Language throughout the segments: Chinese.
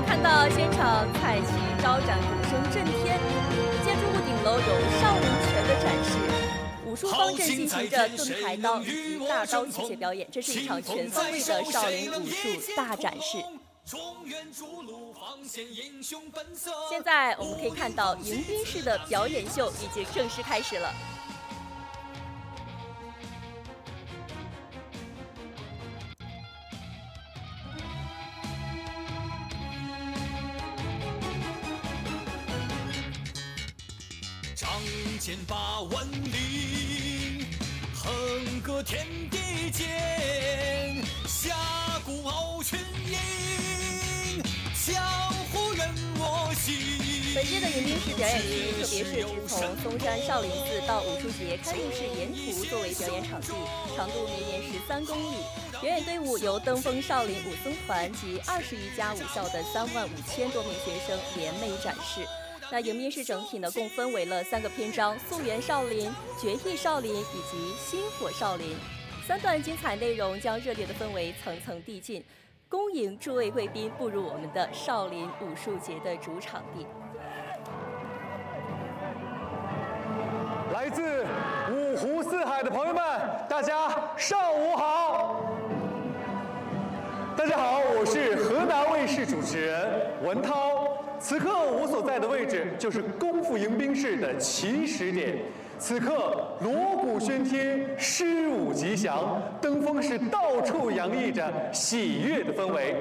们看到现场彩旗招展，鼓声震天，建筑物顶楼有少林拳的展示，武术方阵进行着盾牌刀以及大刀器械表演，这是一场全方位的少林武术大展示。 现在我们可以看到迎宾式的表演秀已经正式开始了。仗剑拔万里，横戈天地间，侠骨傲群英。 江湖任我行。本届的迎宾式表演区，特别设置从嵩山少林寺到武术节开幕式沿途作为表演场地，长度绵延13公里。表演队伍由登峰少林武僧团及21家武校的35000多名学生联袂展示。那迎宾式整体呢，共分为了3个篇章：溯源少林、决意少林以及薪火少林。3段精彩内容将热烈的氛围层层递进。 恭迎诸位贵宾步入我们的少林武术节的主场地。来自五湖四海的朋友们，大家上午好！大家好，我是河南卫视主持人文涛。此刻我所在的位置就是功夫迎宾式的起始点。 此刻锣鼓喧天，狮舞吉祥，登峰市到处洋溢着喜悦的氛围。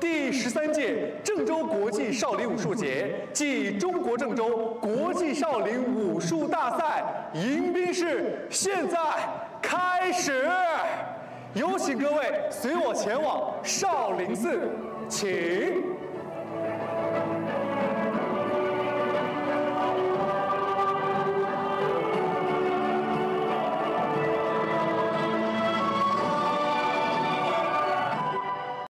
第13届郑州国际少林武术节暨中国郑州国际少林武术大赛迎宾式现在开始，有请各位随我前往少林寺，请。